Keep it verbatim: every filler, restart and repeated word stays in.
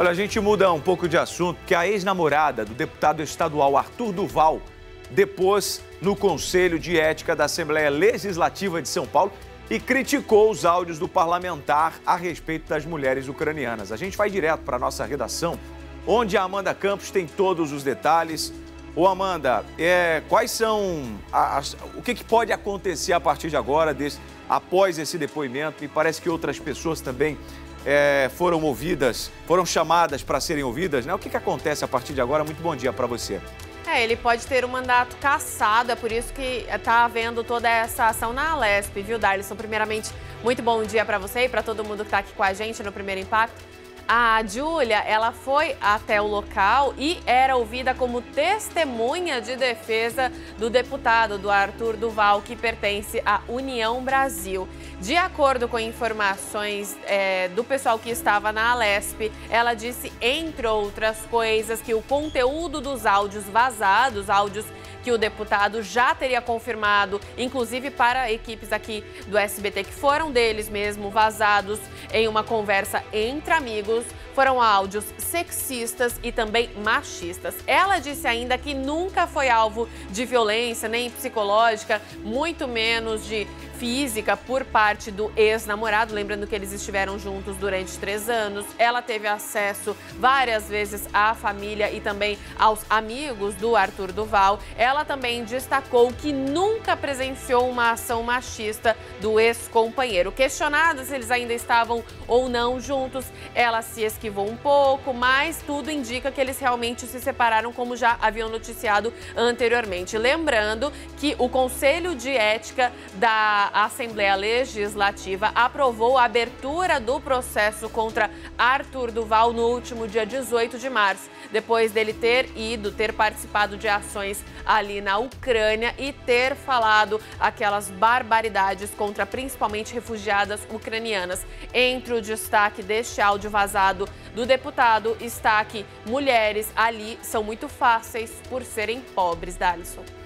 Olha, a gente muda um pouco de assunto, que a ex-namorada do deputado estadual Arthur do Val depôs no Conselho de Ética da Assembleia Legislativa de São Paulo e criticou os áudios do parlamentar a respeito das mulheres ucranianas. A gente vai direto para a nossa redação, onde a Amanda Campos tem todos os detalhes. Ô Amanda, é, quais são, as, o que, que pode acontecer a partir de agora, desse, após esse depoimento? E parece que outras pessoas também é, foram ouvidas, foram chamadas para serem ouvidas, né? O que, que acontece a partir de agora? Muito bom dia para você. É, ele pode ter o mandato cassado, é por isso que está havendo toda essa ação na Alesp, viu, Darlison? Primeiramente, muito bom dia para você e para todo mundo que está aqui com a gente no Primeiro Impacto. A Júlia, ela foi até o local e era ouvida como testemunha de defesa do deputado, do Arthur do Val, que pertence à União Brasil. De acordo com informações é, do pessoal que estava na Alesp, ela disse, entre outras coisas, que o conteúdo dos áudios vazados, áudios que o deputado já teria confirmado, inclusive para equipes aqui do S B T, que foram deles mesmo vazados em uma conversa entre amigos, foram áudios sexistas e também machistas. Ela disse ainda que nunca foi alvo de violência, nem psicológica, muito menos de física por parte do ex-namorado, lembrando que eles estiveram juntos durante três anos. Ela teve acesso várias vezes à família e também aos amigos do Arthur do Val. Ela também destacou que nunca presenciou uma ação machista do ex-companheiro. Questionada se eles ainda estavam ou não juntos, ela se esquivou um pouco, mas tudo indica que eles realmente se separaram, como já haviam noticiado anteriormente. Lembrando que o Conselho de Ética da A Assembleia Legislativa aprovou a abertura do processo contra Arthur do Val no último dia dezoito de março, depois dele ter ido, ter participado de ações ali na Ucrânia e ter falado aquelas barbaridades contra principalmente refugiadas ucranianas. Entre o destaque deste áudio vazado do deputado está que mulheres ali são muito fáceis por serem pobres, Darlison.